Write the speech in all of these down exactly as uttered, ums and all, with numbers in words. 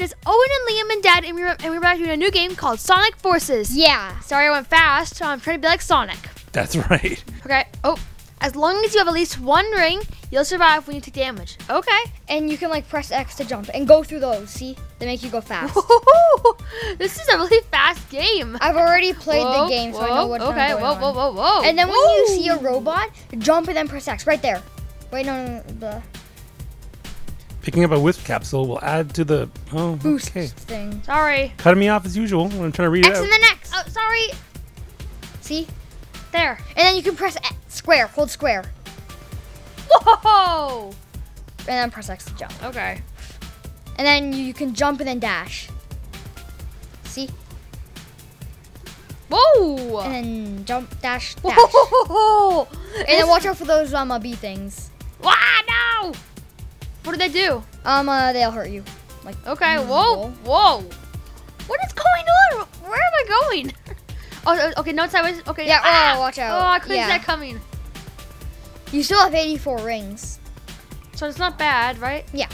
it is Owen and Liam and Dad, and we were, and we were back doing a new game called Sonic Forces. Yeah. Sorry I went fast, so I'm trying to be like Sonic. That's right. Okay. Oh, as long as you have at least one ring, you'll survive when you take damage. Okay. And you can like press X to jump and go through those, see? They make you go fast. Whoa, this is a really fast game. I've already played whoa, the game, so whoa, I know what okay, I'm going whoa, whoa, whoa, whoa, whoa. And then when whoa. you see a robot, jump and then press X right there. Wait, no, no, no, no. Picking up a wisp capsule will add to the oh, boost okay. thing. Sorry. Cutting me off as usual when I'm trying to read X it out. X and then X. Oh, sorry. See? There. And then you can press X, square. Hold square. Whoa! And then press X to jump. Okay. And then you can jump and then dash. See? Whoa! And then jump, dash, dash. Whoa! And then watch out for those um, bee things. Wow, no! What do they do? Um, uh, they'll hurt you. Like okay, whoa, whoa. What is going on? Where am I going? Oh, okay, no, it's sideways. Okay. Yeah, ah! oh, watch out. Oh, I couldn't yeah. see that coming. You still have eighty-four rings. So it's not bad, right? Yeah.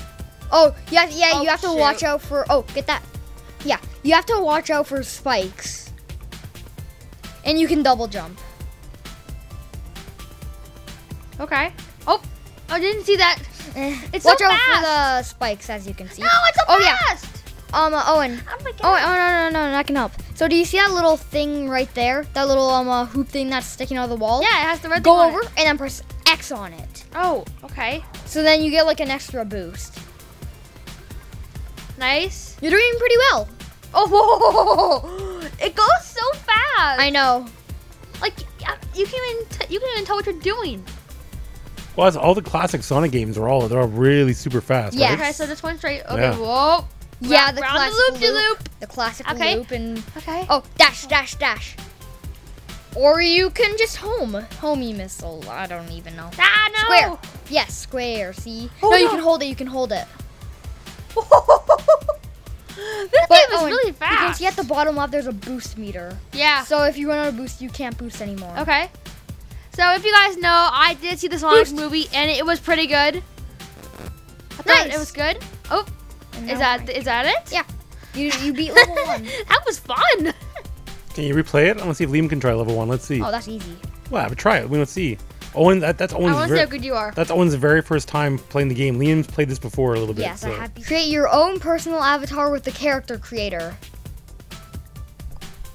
Oh, yeah, yeah, oh, you have to shoot. watch out for, oh, get that. Yeah, you have to watch out for spikes. And you can double jump. Okay. Oh, I didn't see that. It's Watch so out fast. for the spikes, as you can see. No, it's so oh, fast! Yeah. Um, uh, Owen. Oh, my God. Owen, oh, no, no, no, no, that can help. So, do you see that little thing right there? That little um, uh, hoop thing that's sticking out of the wall? Yeah, it has the red Go thing Go over it. and then press X on it. Oh, okay. So, then you get, like, an extra boost. Nice. You're doing pretty well. Oh, whoa. It goes so fast. I know. Like, you can't even, t you can't even tell what you're doing. Well, all the classic Sonic games are all, they're all really super fast. Yeah, right? Okay, so this one straight. Okay, yeah. whoa. Yeah, the Round classic loop, loop. loop. The classic okay. loop and, okay. oh, dash, dash, dash. Or you can just home. Homey missile, I don't even know. Ah, no. Square. Yes, square, see? Oh, no, no, you can hold it, you can hold it. This but, game is oh, really fast. You can see at the bottom left, there's a boost meter. Yeah. So if you run out of boost, you can't boost anymore. Okay. So if you guys know, I did see the Sonic Boost. movie and it was pretty good. I thought nice. it was good. Oh, no is that is that it? Yeah, you you beat level one. That was fun. Can you replay it? I want to see if Liam can try level one. Let's see. Oh, that's easy. Well, but try it. We don't see. Owen, that, that's Owen's. I want to see how good you are. That's Owen's very first time playing the game. Liam's played this before a little bit. Yes, so. I have. Create your own personal avatar with the character creator.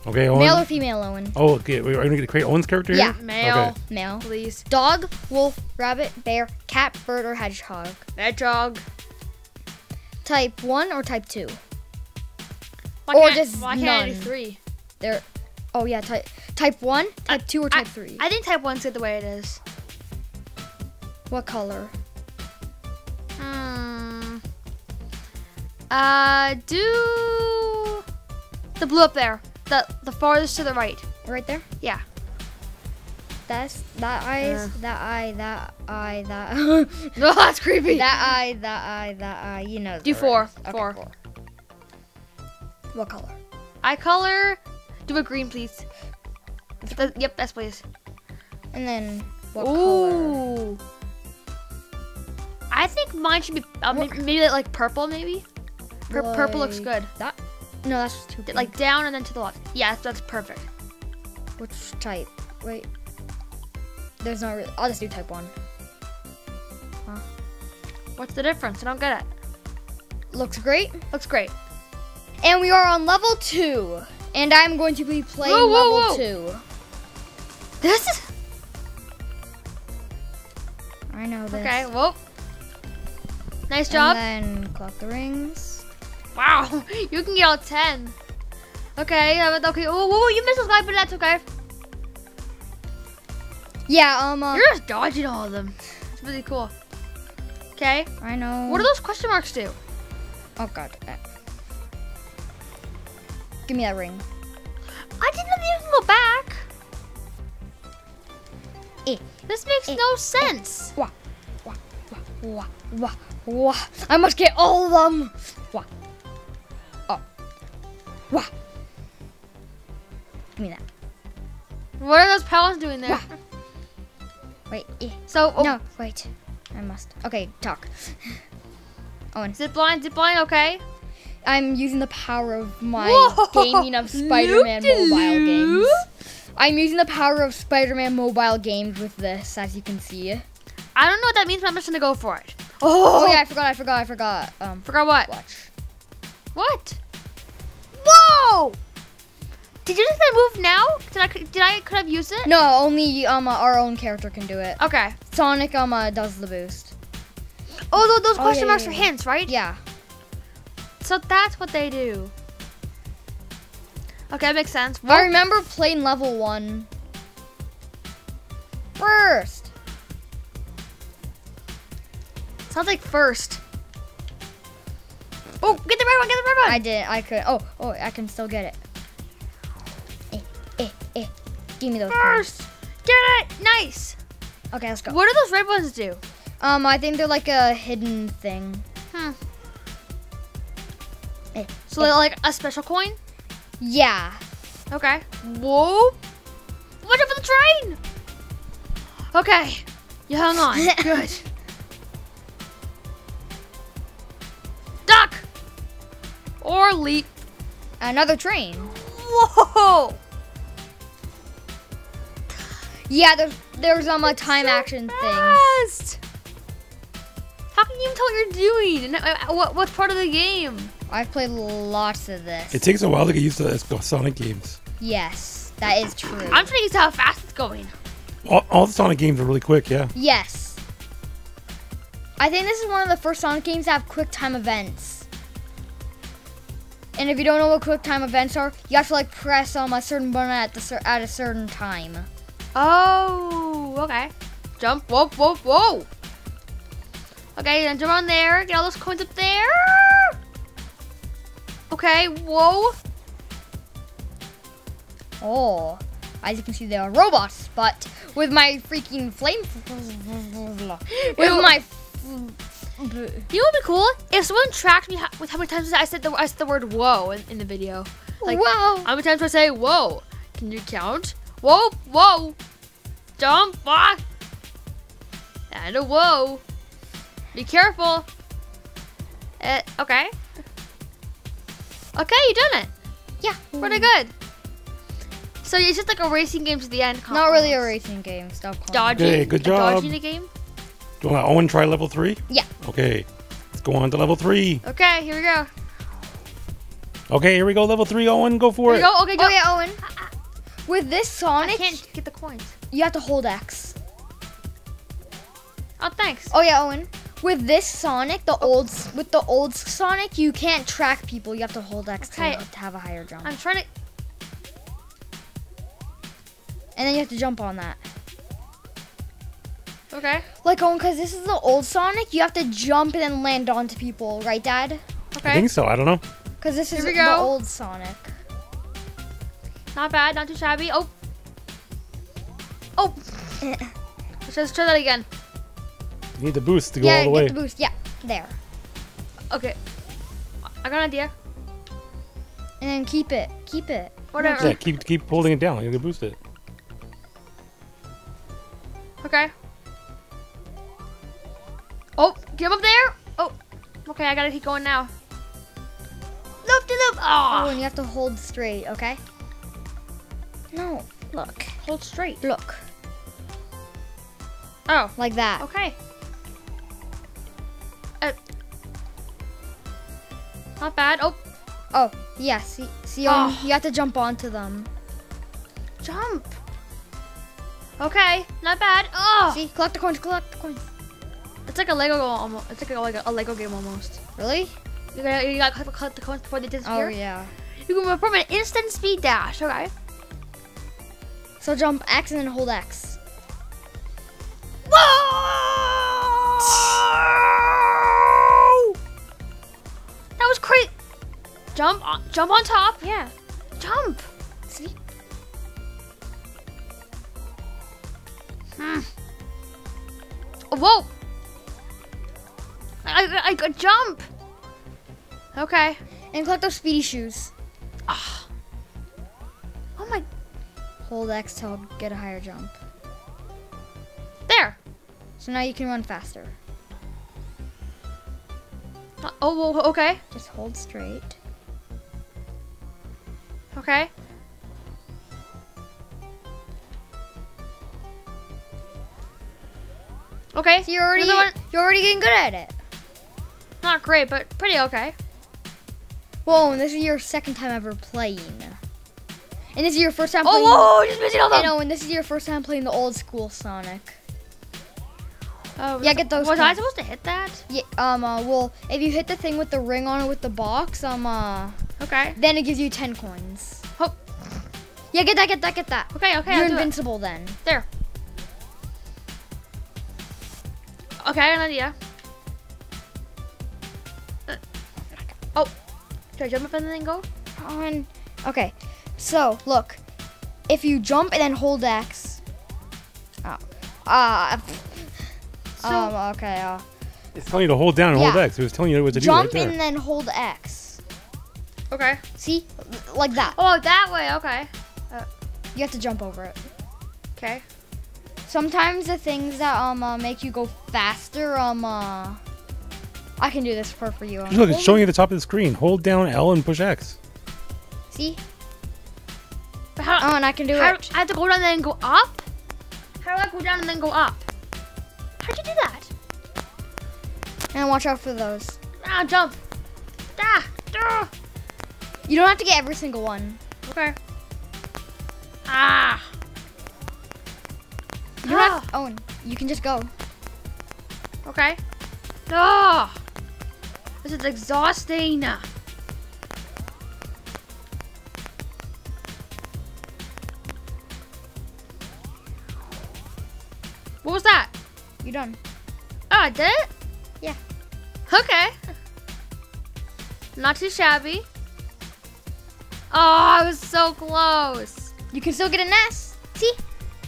Okay, Owen. Male or female, Owen? Oh, okay. Are we going to create Owen's character here? Yeah. Male. Okay. Male. Please. Dog, wolf, rabbit, bear, cat, bird, or hedgehog? Hedgehog. Type one or type two? Why or just why none? Why can't I do three? There, oh, yeah. Type, type one, type I, two, or type I, three? I think type one's good the way it is. What color? Hmm. Uh, do the blue up there. The, the farthest to the right. Right there? Yeah. That's that eyes, uh. that eye, that eye, that eye. No, that's creepy. That eye, that eye, that eye. You know. Do four. Okay, four. Four. What color? I color. Do a green, please. The, yep, that's please. And then what Ooh. color? I think mine should be uh, maybe, maybe like purple, maybe. Pur like purple looks good. That. No, that's just too big. Like down and then to the left. Yeah, that's perfect. Which type? Wait. There's not really. I'll just do type one. Huh. What's the difference? I don't get it. Looks great. Looks great. And we are on level two. And I'm going to be playing whoa, whoa, level whoa. two. This is. I know this. Okay, whoa. Nice job. And then clock the rings. Wow, you can get all ten. Okay, okay. Oh, whoa, whoa, you missed a slide, but that's okay. Yeah, um, uh, you're just dodging all of them. It's really cool. Okay. I know. What do those question marks do? Oh God. Give me that ring. I didn't know you can go back. Eh. This makes eh. no sense. Eh. Wah, wah, wah, wah, wah. I must get all of them. Wah. Wah. Give me that. What are those pals doing there? Wah. Wait. Eh. So oh. no. Wait. I must. Okay. Talk. Owen. Zip line. Zip line. Okay. I'm using the power of my Whoa, gaming of Spider-Man mobile games. I'm using the power of Spider-Man mobile games with this, as you can see. I don't know what that means, but I'm just gonna go for it. Oh, oh yeah, I forgot, I forgot, I forgot. Um, forgot what? Watch. What? Whoa! Did you just move now? Did I? Did I? Could I have used it? No, only um uh, our own character can do it. Okay. Sonic um uh, does the boost. Oh, those question oh, yeah, marks yeah, yeah, are yeah. hints, right? Yeah. So that's what they do. Okay, that makes sense. What? I remember playing level one first. Sounds like first. Oh, get the red one! Get the red one! I didn't. I could. Oh, oh, I can still get it. Eh, give me those first. Points. Get it. Nice. Okay, let's go. What do those red ones do? Um, I think they're like a hidden thing. Hmm. Eh, so eh. they're like a special coin? Yeah. Okay. Whoa. Watch out for the train. Okay. You hung on. Good. Duck. Or leap. Another train. Whoa. Yeah, there's, there's um, a time so action fast. thing. How can you even tell what you're doing? What, what's part of the game? I've played lots of this. It takes a while to get used to Sonic games. Yes, that is true. I'm trying to use how fast it's going. All, all the Sonic games are really quick, yeah. Yes. I think this is one of the first Sonic games that have quick time events. And if you don't know what quick time events are, you have to like press um, a certain button at, the, at a certain time. Oh, okay. Jump, whoa, whoa, whoa. Okay, then jump on there. Get all those coins up there. Okay, whoa. Oh, as you can see, they are robots, but with my freaking flame. With my. You know what would be cool? If someone tracked me with how many times I said the, I said the word whoa in, in the video. Like, whoa. How many times do I say whoa? Can you count? Whoa, whoa, jump, ah, and a whoa. Be careful. Uh, okay. Okay, you done it. Yeah. Pretty good. So it's just like a racing game to the end. Not almost. really a racing game. Stop calling Dodging. Hey, good job. Dodging the game. Do you want to Owen try level three? Yeah. Okay. Let's go on to level three. Okay, here we go. Okay, here we go. Level three, Owen, go for here it. Here we go. Okay, go. Okay, Owen. With this Sonic, I can't get the coins. You have to hold X. Oh, thanks. Oh yeah, Owen. With this Sonic, the oh. old with the old Sonic, you can't track people. You have to hold X okay. to, to have a higher jump. I'm trying to. And then you have to jump on that. Okay. Like Owen, because this is the old Sonic, you have to jump and then land onto people, right, Dad? Okay. I think so. I don't know. Because this Here is the old Sonic. Not bad, not too shabby. Oh. Oh. Let's just try that again. You need the boost to go yeah, all the way. Yeah, get the boost. Yeah, there. Okay. I got an idea. And then keep it. Keep it. Whatever. Yeah, keep, keep holding it down. You can boost it. Okay. Oh, get up there. Oh. Okay, I gotta keep going now. Loop to loop. Oh, and you have to hold straight, okay? No, look. Hold straight. Look. Oh. Like that. Okay. Uh, not bad. Oh. Oh, yeah. See, see oh. you have to jump onto them. Jump. Okay, not bad. Oh. See, collect the coins, collect the coins. It's like a Lego game almost. It's like a Lego, a Lego game almost. Really? You gotta, you gotta collect the coins before they disappear. Oh, yeah. You can perform an instant speed dash. Okay. So jump X and then hold X. Whoa! That was crazy. Jump on, jump on top. Yeah. Jump. See? Hmm. Oh, whoa. I, I, I got jump. Okay. And collect those speedy shoes. Oh, oh my. Hold X to get a higher jump. There. So now you can run faster. Uh, oh, well, okay. Just hold straight. Okay. Okay. So you're already one, you're already getting good at it. Not great, but pretty okay. Whoa! And this is your second time ever playing. And this is your first time. Oh, playing whoa! Just missing all them. I know. And this is your first time playing the old school Sonic. Oh, yeah, get those. Was I supposed to hit that? Yeah. Um. Uh, well, if you hit the thing with the ring on it with the box, um. Uh, okay. Then it gives you ten coins. Oh. Yeah. Get that. Get that. Get that. Okay. Okay. You're I'll invincible do it. Then. There. Okay, I have an idea. Uh, oh, should I jump up and then go? On. Okay, so look, if you jump and then hold X. Oh. Uh, so, um, okay. Uh, it's telling you to hold down and yeah. hold X. It was telling you what to jump do right Jump and then hold X. Okay. See? Like that. Oh, that way, okay. Uh, you have to jump over it. Okay. Sometimes the things that um uh, make you go faster um uh, I can do this for for you. Um, Look, it's showing you at the top of the screen. Hold down L and push X. See? But how? Oh, and I can do how, it. I have to go down and then go up. How do I go down and then go up? How'd you do that? And watch out for those. Ah, jump! Ah, ah. You don't have to get every single one. Okay. Ah. You don't have to own. You can just go. Okay. No. This is exhausting. What was that? You done. Oh, I did it? Yeah. Okay. Not too shabby. Oh, I was so close. You can still get an S. See?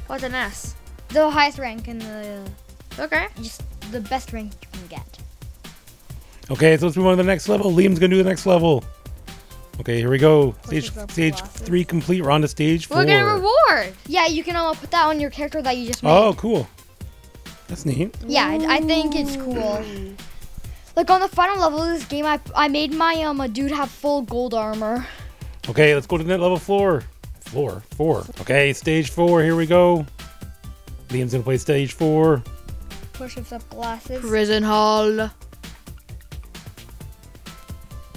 What's an S? The highest rank and the okay, just the best rank you can get. Okay, so let's move on to the next level. Liam's gonna do the next level. Okay, here we go. Stage stage three complete. We're on to stage four. We're gonna reward. Yeah, you can all put that on your character that you just made. Oh, cool. That's neat. Yeah, I, I think it's cool. Like on the final level of this game, I I made my um a dude have full gold armor. Okay, let's go to the level floor. Floor four. Okay, stage four. Here we go. Liam's gonna play stage four. Push-ups up glasses. Prison hall.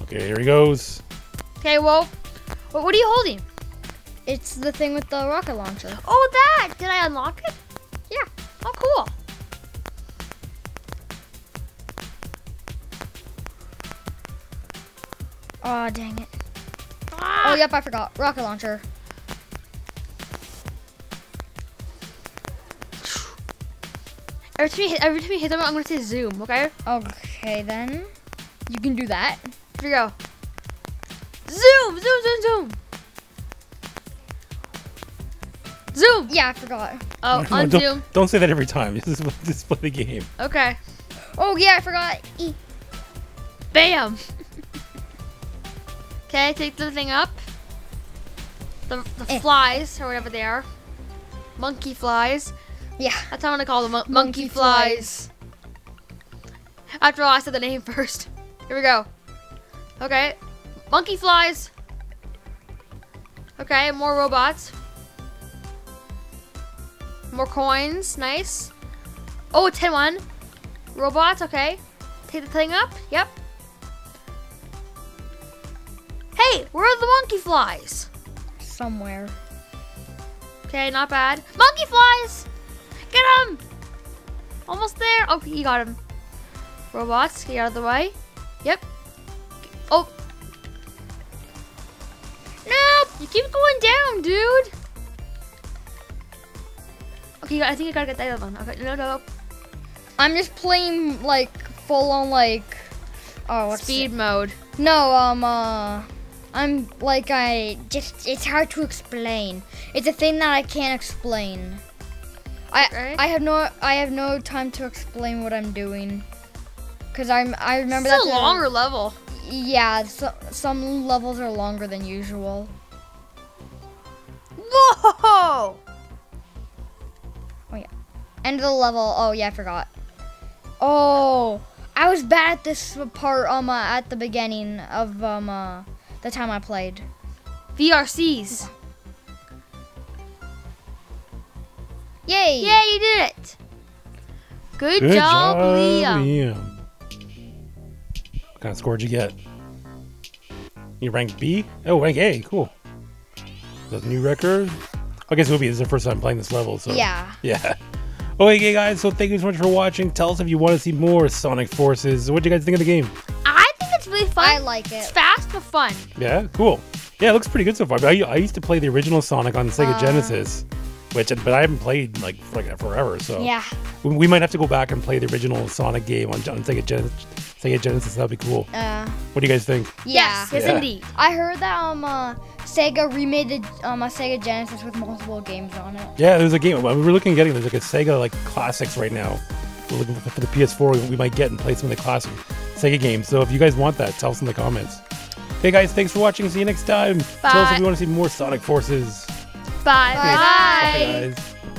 Okay, here he goes. Okay, well, what are you holding? It's the thing with the rocket launcher. Oh, that! Did I unlock it? Yeah. Oh, cool. Oh, dang it. Ah. Oh, yep, I forgot. Rocket launcher. Every time you hit, every time you hit them, I'm gonna say zoom, okay? Okay, then. You can do that. Here we go. Zoom, zoom, zoom, zoom. Zoom. Yeah, I forgot. Oh, no, unzoom. Don't, don't say that every time. Just, just play the game. Okay. Oh, yeah, I forgot. E. Bam. Okay, take the thing up. The, the eh. flies, or whatever they are. Monkey flies. Yeah, that's how I'm gonna call them, mon monkey, monkey flies. flies. After all, I said the name first. Here we go. Okay, monkey flies. Okay, more robots. More coins, nice. Oh, ten one. Robots, okay. Take the thing up, yep. Hey, where are the monkey flies? Somewhere. Okay, not bad. Monkey flies! Get him! Almost there. Oh, he got him. Robots, get out of the way. Yep. Oh. Nope. You keep going down, dude. Okay, I think I gotta get that other one. Okay, no, no. I'm just playing like full on like. Oh, what's speed it? mode. No, um, uh, I'm like I just. It's hard to explain. It's a thing that I can't explain. I, I have no I have no time to explain what I'm doing, cause I'm I remember that's a longer level. Yeah, so, some levels are longer than usual. Whoa! Oh yeah, end of the level. Oh yeah, I forgot. Oh, I was bad at this part um, uh, at the beginning of um, uh, the time I played. V R Cs. Yay! Yay, you did it! Good, Good job, job, Liam. What kind of score did you get? You ranked B? Oh, rank A. Cool. The new record? I guess it will be. This is the first time playing this level, so. Yeah. Yeah. Okay, guys, so thank you so much for watching. Tell us if you want to see more Sonic Forces. What do you guys think of the game? I think it's really fun. I like it. It's fast but fun. Yeah, cool. Yeah, it looks pretty good so far. But I, I used to play the original Sonic on Sega uh, Genesis, which but I haven't played like like forever. So yeah, we, we might have to go back and play the original Sonic game on, on Sega Genesis. Sega Genesis, that'd be cool. Uh, what do you guys think? Yes, yeah. yes, indeed. I heard that um, uh, Sega remade the um, a Sega Genesis with multiple games on it. Yeah, there's a game. We were looking at getting there's like a Sega like classics right now. We're looking for the P S four. We might get and play some of the classic Sega games. So if you guys want that, tell us in the comments. Okay, guys, thanks for watching. See you next time. Bye. Tell us if you want to see more Sonic Forces. Bye. Bye. Bye. Bye, guys.